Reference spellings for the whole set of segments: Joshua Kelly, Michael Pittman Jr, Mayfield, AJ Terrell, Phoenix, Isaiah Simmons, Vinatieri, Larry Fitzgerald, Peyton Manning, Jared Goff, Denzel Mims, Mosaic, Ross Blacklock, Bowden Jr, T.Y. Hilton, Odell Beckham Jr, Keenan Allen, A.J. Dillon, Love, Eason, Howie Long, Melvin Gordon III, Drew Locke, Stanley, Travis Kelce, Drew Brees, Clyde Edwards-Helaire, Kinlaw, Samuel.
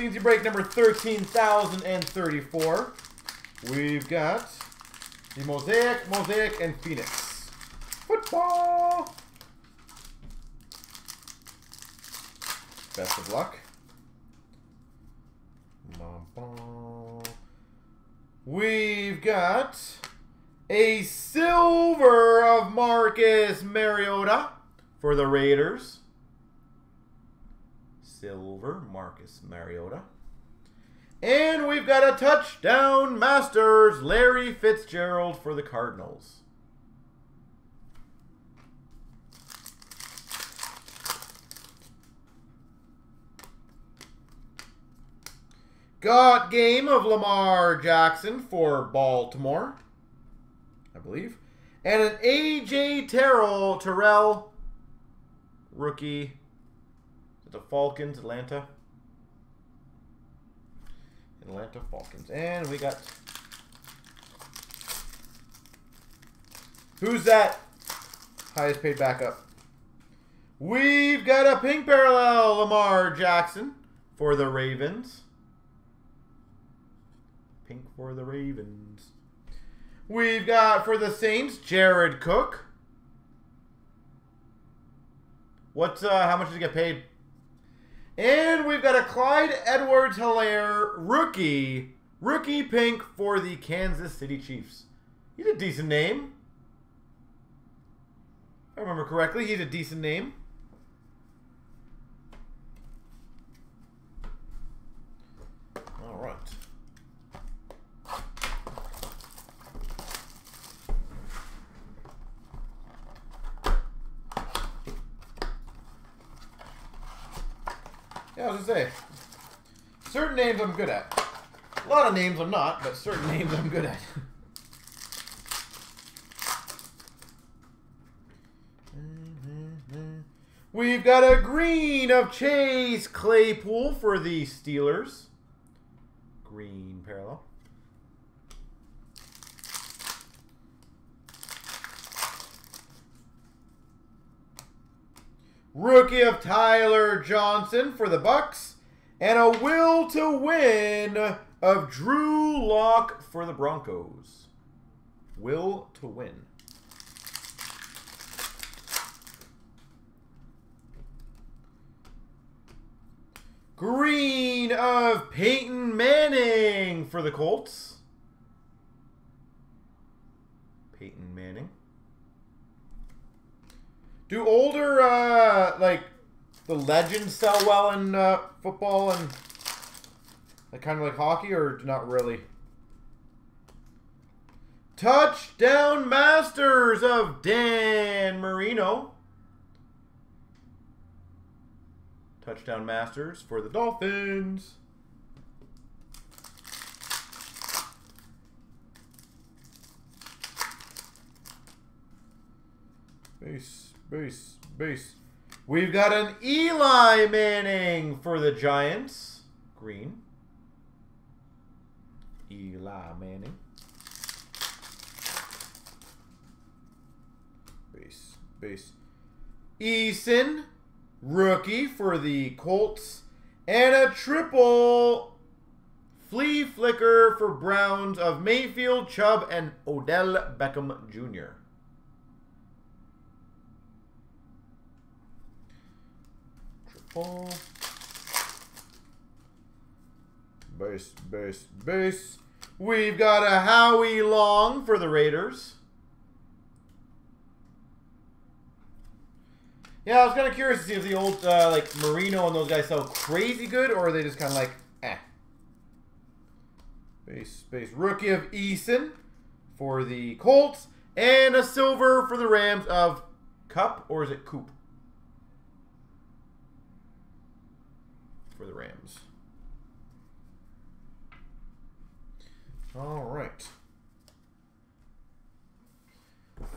Stingy break number 13,034. We've got the Mosaic, and Phoenix. Football! Best of luck. We've got a silver of Marcus Mariota for the Raiders. Silver, Marcus Mariota. And we've got a touchdown Masters, Larry Fitzgerald for the Cardinals. Got game of Lamar Jackson for Baltimore, I believe. And an AJ Terrell rookie. The Falcons, Atlanta Falcons. And we got... Who's that? Highest paid backup. We've got a pink parallel, Lamar Jackson for the Ravens. Pink for the Ravens. We've got for the Saints, Jared Cook. What's, how much did he get paid? And we've got a Clyde Edwards-Helaire rookie pink for the Kansas City Chiefs. He's a decent name. If I remember correctly, he's a decent name. All right. Yeah, I was gonna say, certain names I'm good at. A lot of names I'm not, but certain names I'm good at. We've got a green of Chase Claypool for the Steelers. Green parallel. Rookie of Tyler Johnson for the Bucks, and a will to win of Drew Locke for the Broncos. Will to win. Green of Peyton Manning for the Colts. Peyton Manning. Do older, like, the legends sell well in football and like, kind of like hockey, or not really? Touchdown Masters of Dan Marino. Touchdown Masters for the Dolphins. Base. Base. We've got an Eli Manning for the Giants. Green. Eli Manning. Base. Eason, rookie for the Colts. And a triple flea flicker for Browns of Mayfield, Chubb, and Odell Beckham Jr. Base. We've got a Howie Long for the Raiders. Yeah, I was kind of curious to see if the old, like, Marino and those guys sell crazy good, or are they just kind of like, eh. Base. Rookie of Eason for the Colts, and a silver for the Rams of Cup, or is it Coop? For the Rams. All right.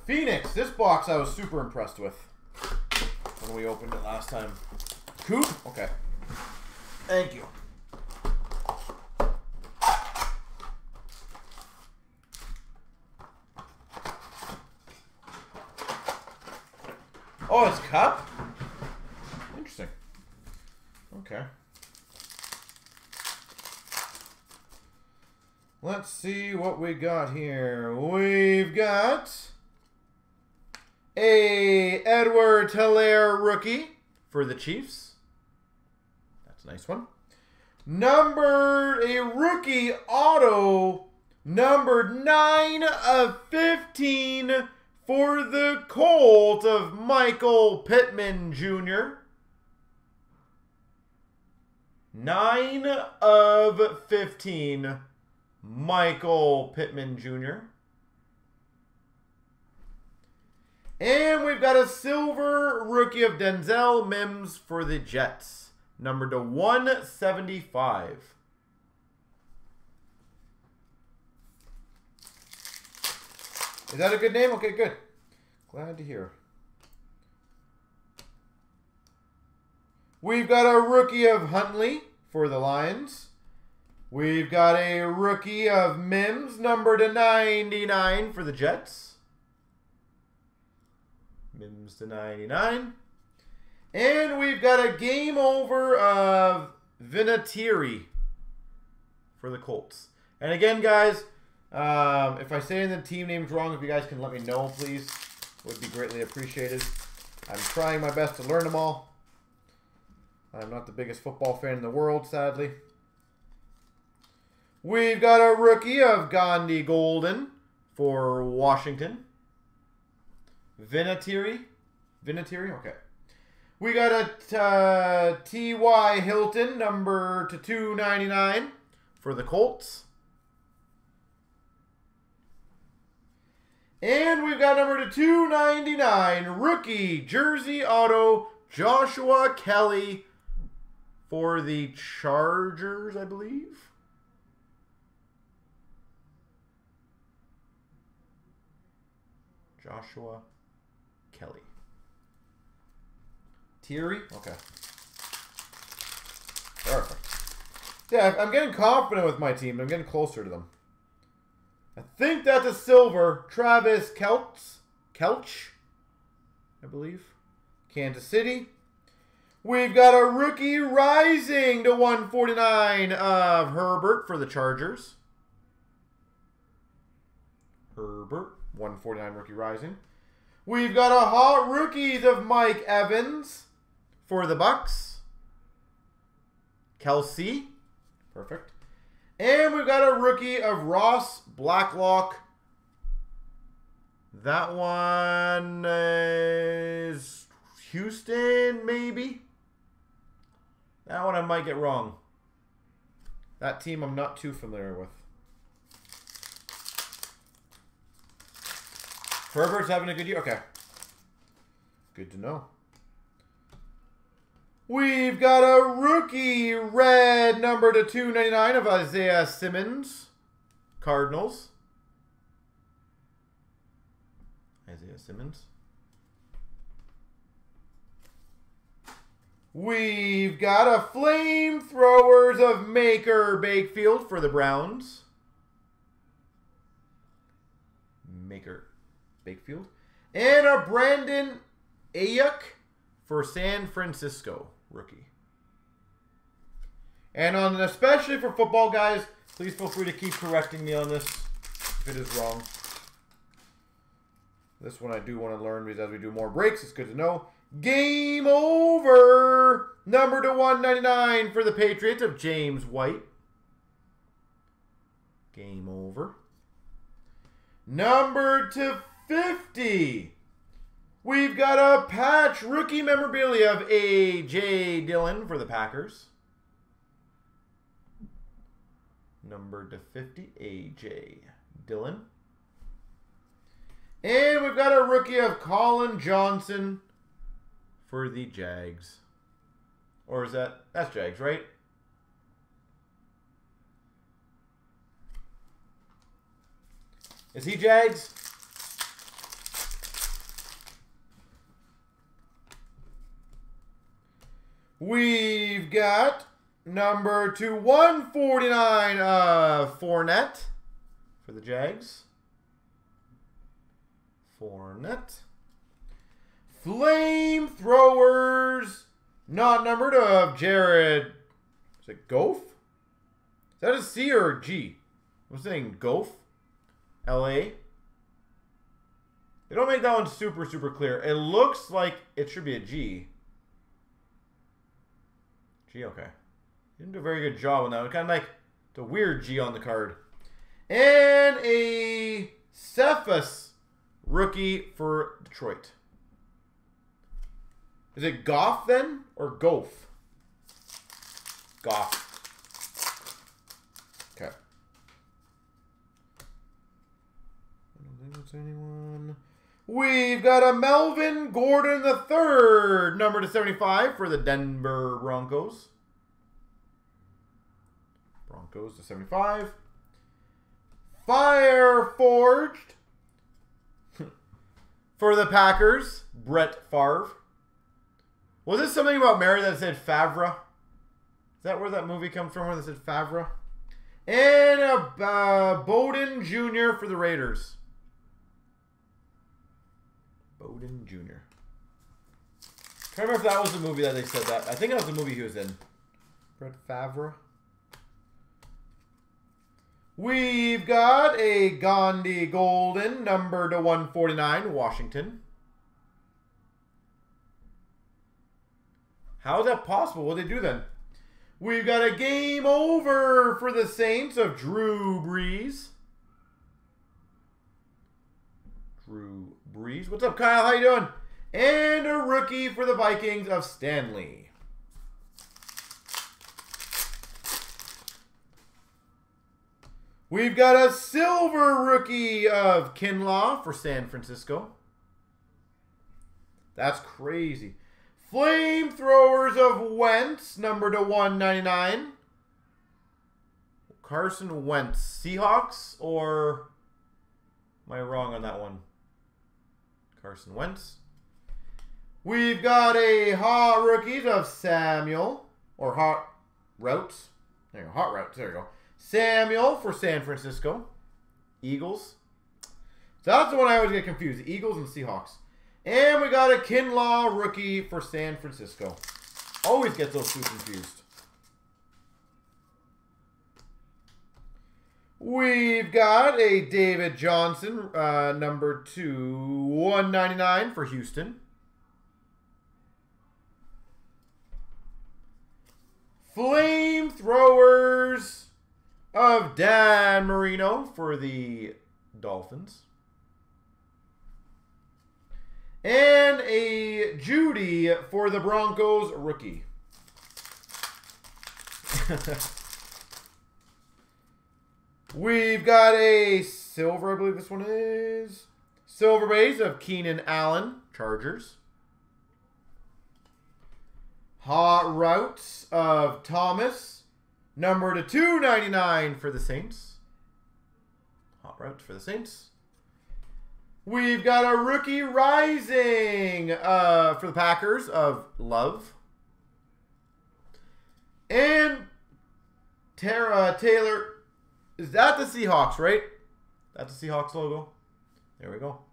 Phoenix. This box I was super impressed with when we opened it last time. Coop? Okay. Thank you. Oh, it's Cup? Interesting. Okay. Let's see what we got here. We've got a Edwards-Helaire rookie for the Chiefs. That's a nice one. A rookie auto numbered 9 of 15 for the Colts of Michael Pittman Jr. 9 of 15, Michael Pittman Jr. And we've got a silver rookie of Denzel Mims for the Jets, numbered to 175. Is that a good name? Okay, good. Glad to hear. We've got a rookie of Huntley for the Lions. We've got a rookie of Mims, numbered to 99 for the Jets. Mims to 99. And we've got a game over of Vinatieri for the Colts. And again, guys, if I say the team names wrong, if you guys can let me know, please. Would be greatly appreciated. I'm trying my best to learn them all. I'm not the biggest football fan in the world, sadly. We've got a rookie of Gandhi Golden for Washington. Vinatieri? Okay. We got a T.Y. Hilton, number to 299 for the Colts. And we've got number to 299, rookie jersey auto, Joshua Kelly for the Chargers, I believe. Joshua Kelly. Thierry? Okay. Perfect. Yeah, I'm getting confident with my team. I'm getting closer to them. I think that's a silver. Travis Kelce, I believe. Kansas City. We've got a rookie rising to 149 of Herbert for the Chargers. Herbert, 149 rookie rising. We've got a hot rookies of Mike Evans for the Bucks. Kelce, perfect. And we've got a rookie of Ross Blacklock. That one is Houston, maybe? That one I might get wrong. That team I'm not too familiar with. Herbert's having a good year? Okay. Good to know. We've got a rookie red number to 299 of Isaiah Simmons. Cardinals. Isaiah Simmons. We've got a flamethrowers of Maker Bakefield for the Browns. Maker Bakefield. And a Brandon Ayuk for San Francisco, rookie. And on especially for football, guys, please feel free to keep correcting me on this if it is wrong. This one I do want to learn because as we do more breaks, it's good to know. Game over, number to 199 for the Patriots of James White. Game over. Number to 50. We've got a patch rookie memorabilia of A.J. Dillon for the Packers. Number to 50, A.J. Dillon. And we've got a rookie of Colin Johnson for the Jags. Or is that... That's Jags, right? Is he Jags? We've got number to 149 Fournette for the Jags. Fournette. Flamethrowers, not numbered, of Jared. Is it Goff? Is that a C or a G? What's the name? Goff? L.A.? They don't make that one super, super clear. It looks like it should be a G. G, okay. Didn't do a very good job on that one. Kind of like the weird G on the card. And a Cephas rookie for Detroit. Is it Goff then? Or Goff? Goff. Okay. I don't think that's anyone. We've got a Melvin Gordon III, number /75 for the Denver Broncos. Broncos /75. Fireforged for the Packers, Brett Favre. Was this something about Mary that said Favre? Is that where that movie comes from, where they said Favre? And a Bowden Jr. for the Raiders. Bowden Jr. I can't remember if that was the movie that they said that. I think that was the movie he was in. Brett Favre. We've got a Gandhi Golden, number /149, Washington. How is that possible? What did they do then? We've got a game over for the Saints of Drew Brees. Drew Brees. What's up, Kyle? How you doing? And a rookie for the Vikings of Stanley. We've got a silver rookie of Kinlaw for San Francisco. That's crazy. Flamethrowers of Wentz, number /199. Carson Wentz, Seahawks, or am I wrong on that one? Carson Wentz. We've got a Hot Rookies of Samuel, or Hot Routes. There you go, Hot Routes, there you go. Samuel for San Francisco. Eagles. So that's the one I always get confused, Eagles and Seahawks. And we got a Kinlaw rookie for San Francisco. Always get those two confused. We've got a David Johnson, number /199 for Houston. Flamethrowers of Dan Marino for the Dolphins. And a Judy for the Broncos rookie. We've got a silver, I believe this one is. Silver base of Keenan Allen, Chargers. Hot Routes of Thomas, number /299 for the Saints. Hot Routes for the Saints. We've got a rookie rising for the Packers of Love. And Taylor, is that the Seahawks, right? That's the Seahawks logo. There we go.